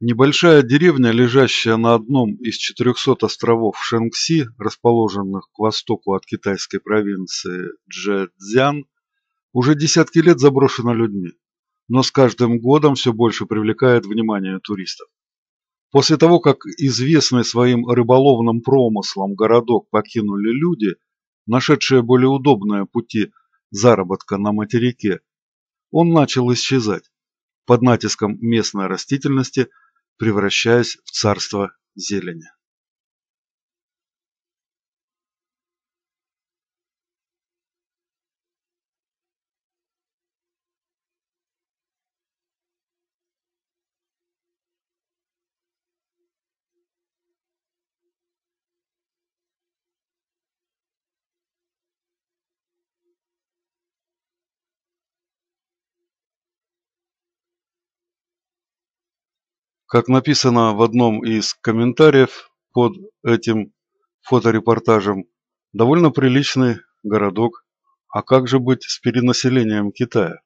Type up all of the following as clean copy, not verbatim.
Небольшая деревня, лежащая на одном из 400 островов Шэньси, расположенных к востоку от китайской провинции Чжэцзян, уже десятки лет заброшена людьми, но с каждым годом все больше привлекает внимание туристов. После того, как известный своим рыболовным промыслом городок покинули люди, нашедшие более удобные пути заработка на материке, он начал исчезать под натиском местной растительности, превращаясь в царство зелени. Как написано в одном из комментариев под этим фоторепортажем, довольно приличный городок, а как же быть с перенаселением Китая?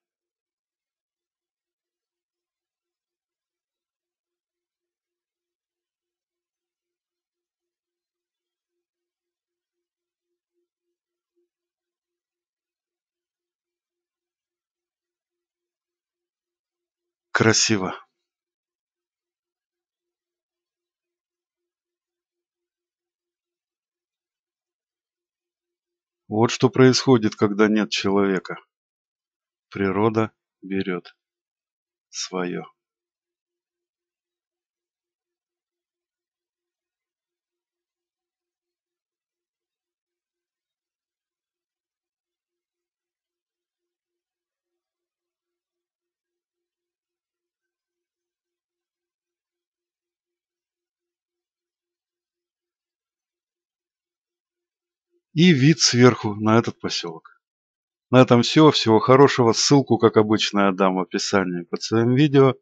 Красиво. Вот что происходит, когда нет человека. Природа берет свое. И вид сверху на этот поселок. На этом все. Всего хорошего. Ссылку, как обычно, я дам в описании под своим видео.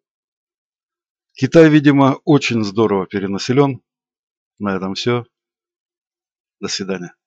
Китай, видимо, очень здорово перенаселен. На этом все. До свидания.